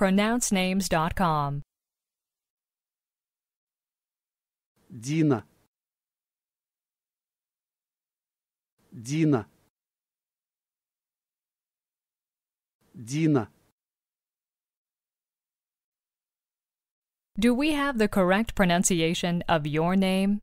PronounceNames.com. Dina. Dina. Dina. Do we have the correct pronunciation of your name?